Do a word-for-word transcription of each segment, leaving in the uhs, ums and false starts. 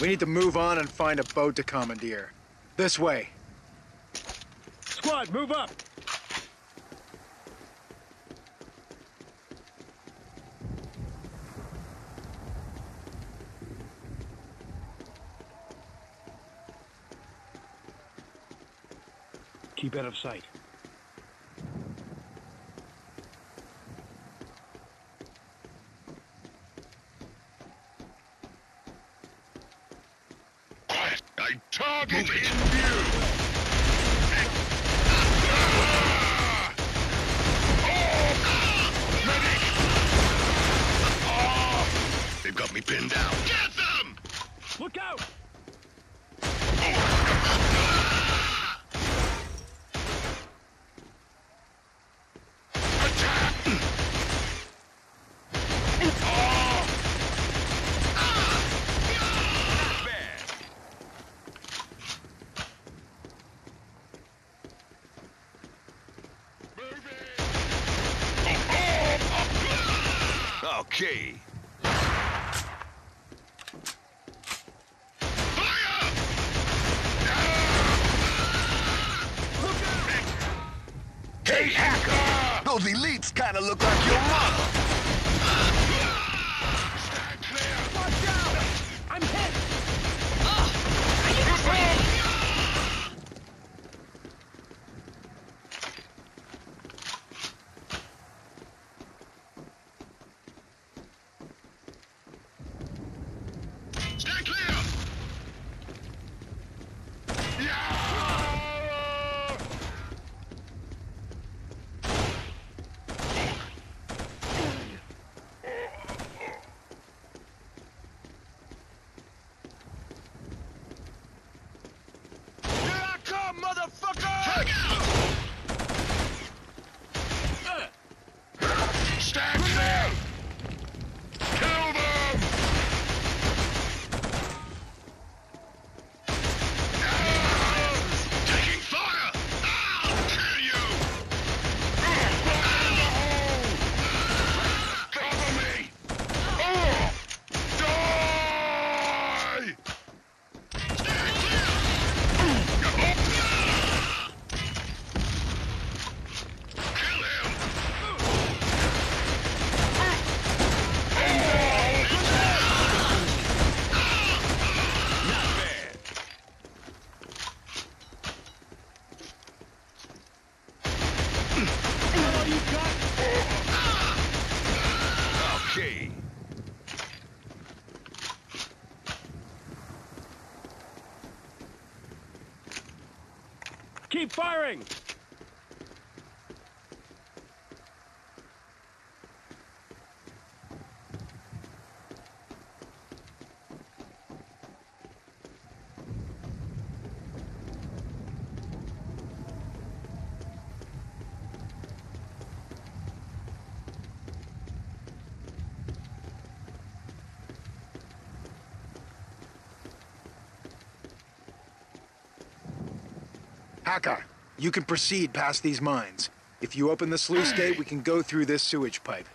We need to move on and find a boat to commandeer. This way. Squad, move up! Keep out of sight. Target in view! Oh! Medic! Oh! They've got me pinned down. Get them! Look out! Okay. Fire! Hey, hacker! Those elites kinda look like your mama. Stand clear! Watch out! I'm hit! Oh, are you Keep firing! Hacker, you can proceed past these mines. If you open the sluice gate, we can go through this sewage pipe.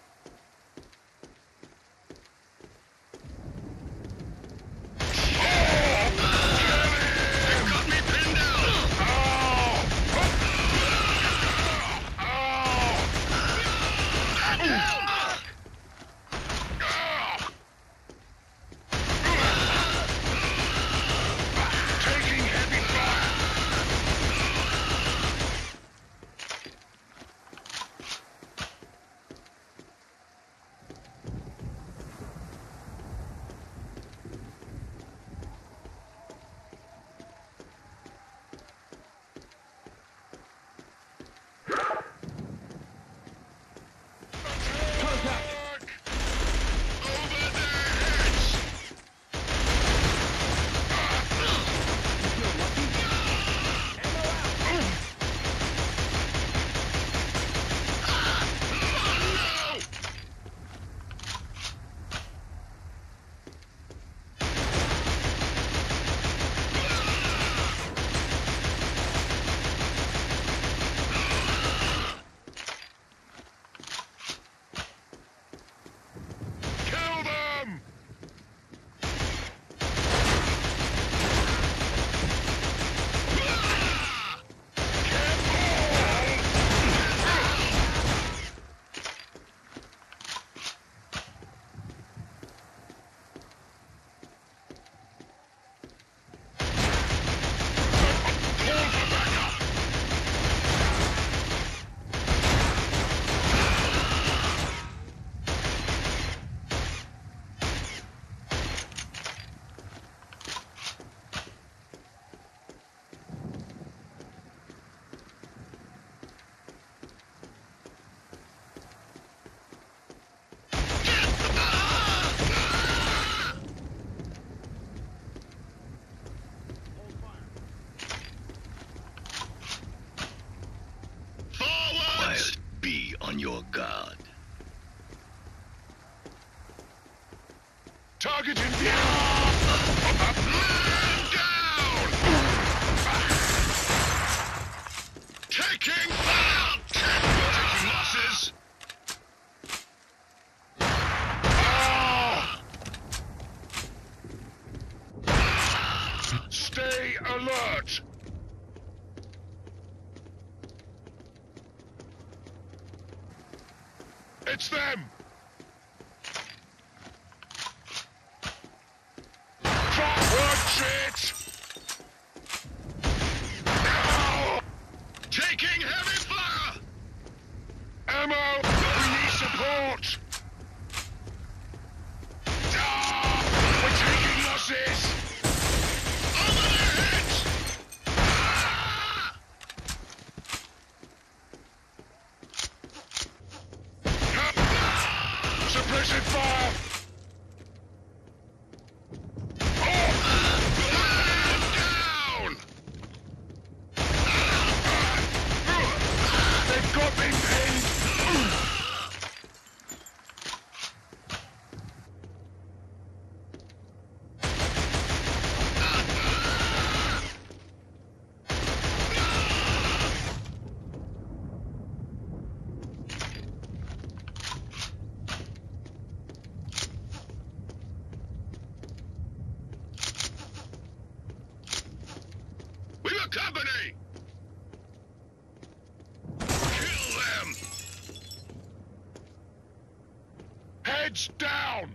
your guard. Target in view! Uplink down! Taking fire! Taking losses! Stay alert! It's them! Watch it! Ow! Taking heavy fire! Ammo! We need support! Ah! We're taking losses! Over their heads! Ah! Ah! Suppressing fire! Company! Kill them! Heads down!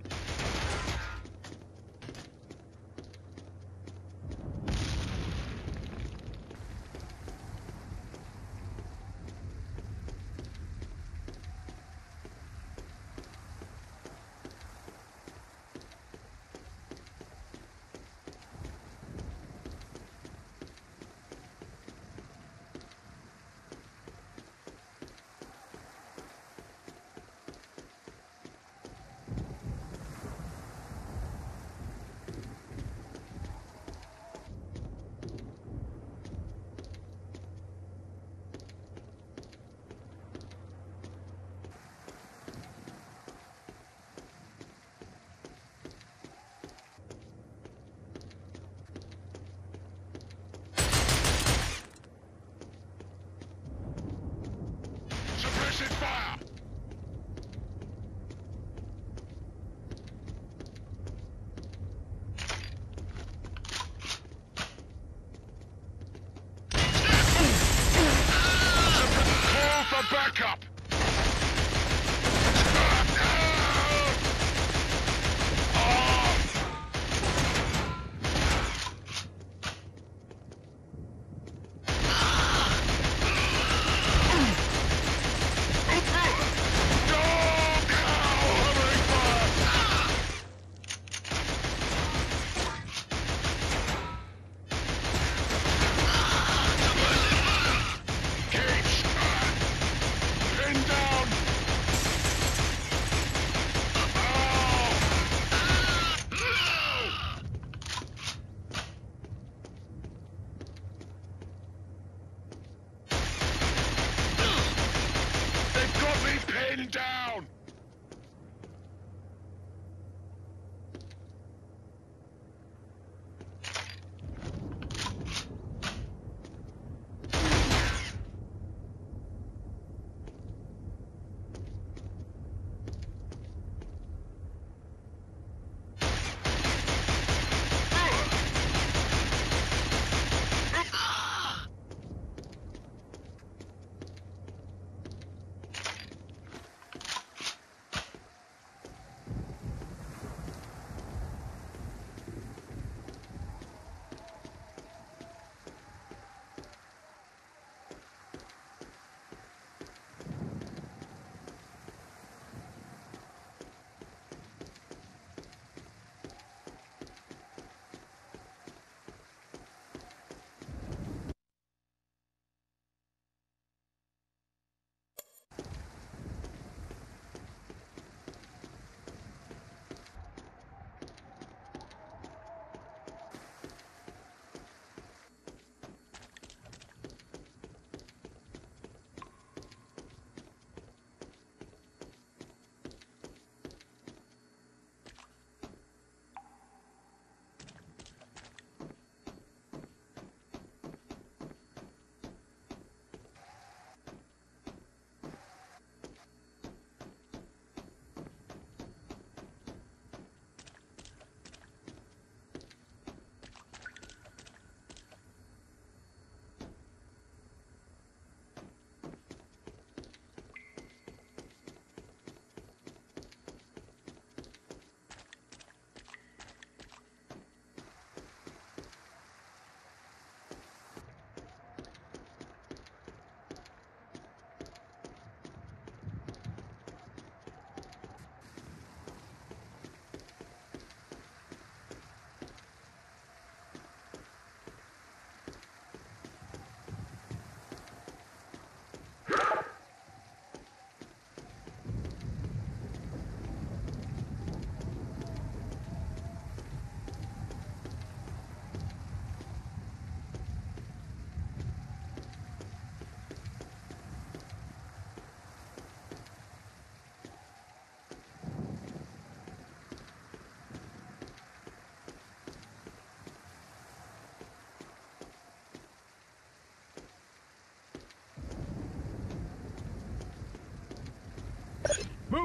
Backup! Down!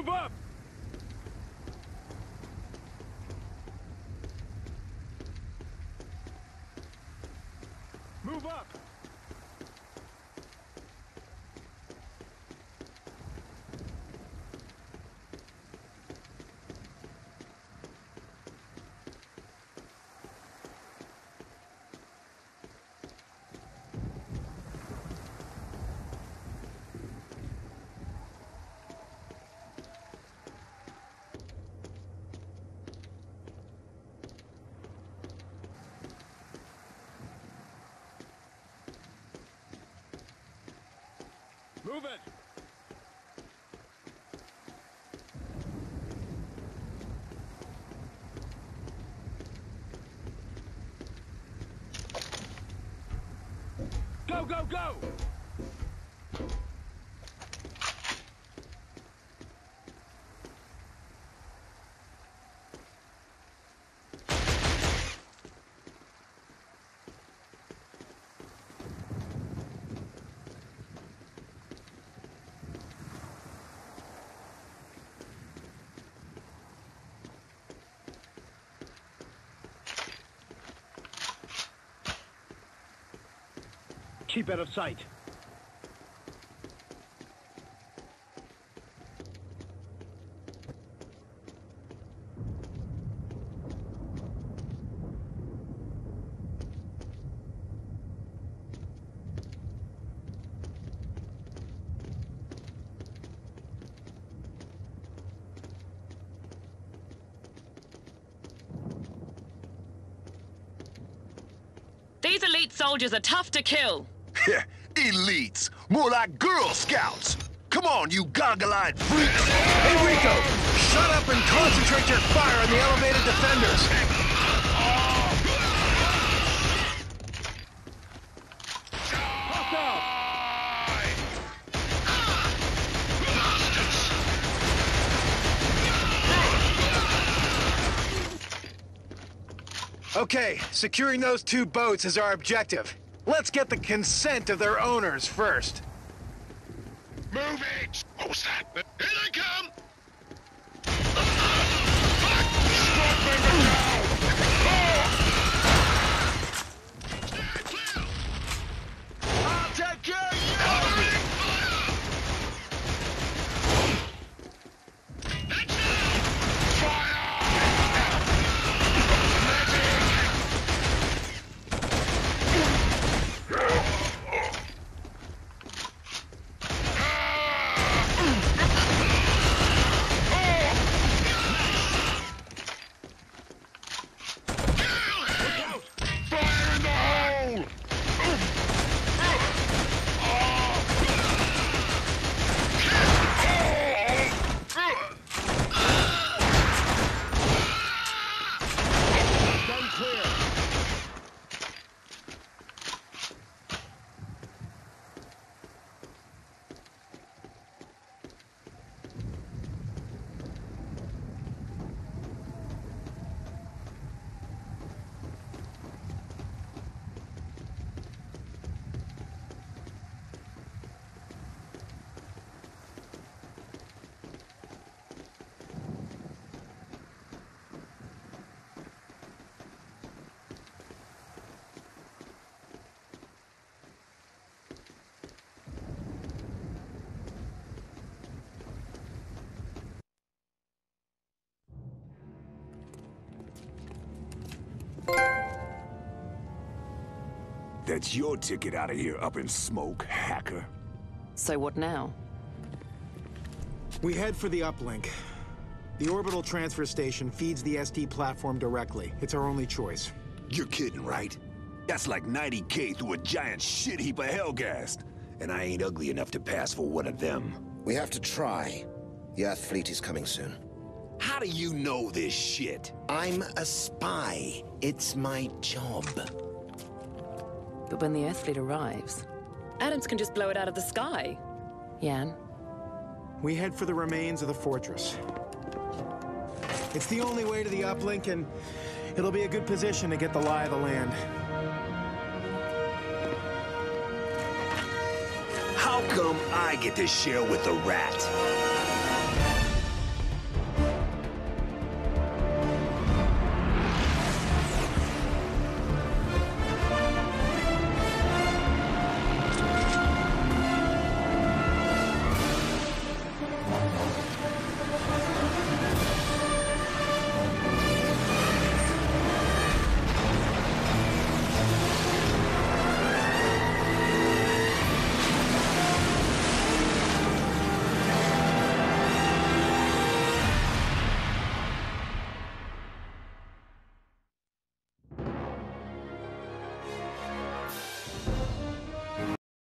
Move up! Move up! Move it! Go, go, go! Keep out of sight. These elite soldiers are tough to kill. Elites! More like Girl Scouts! Come on, you goggle-eyed freaks! Hey, Rico! Shut up and concentrate your fire on the elevated defenders! Okay, securing those two boats is our objective. Let's get the consent of their owners first. Move it! What was that? Here they come! I'll take care of you! That's it! Fire! Magic! That's your ticket out of here, up in smoke, hacker. So what now? We head for the uplink. The orbital transfer station feeds the S D platform directly. It's our only choice. You're kidding, right? That's like ninety K through a giant shit heap of Hellghast. And I ain't ugly enough to pass for one of them. We have to try. The Earth fleet is coming soon. How do you know this shit? I'm a spy. It's my job. But when the Earth fleet arrives... Adams can just blow it out of the sky. Yan? We head for the remains of the fortress. It's the only way to the uplink, and it'll be a good position to get the lie of the land. How come I get to share with the rat?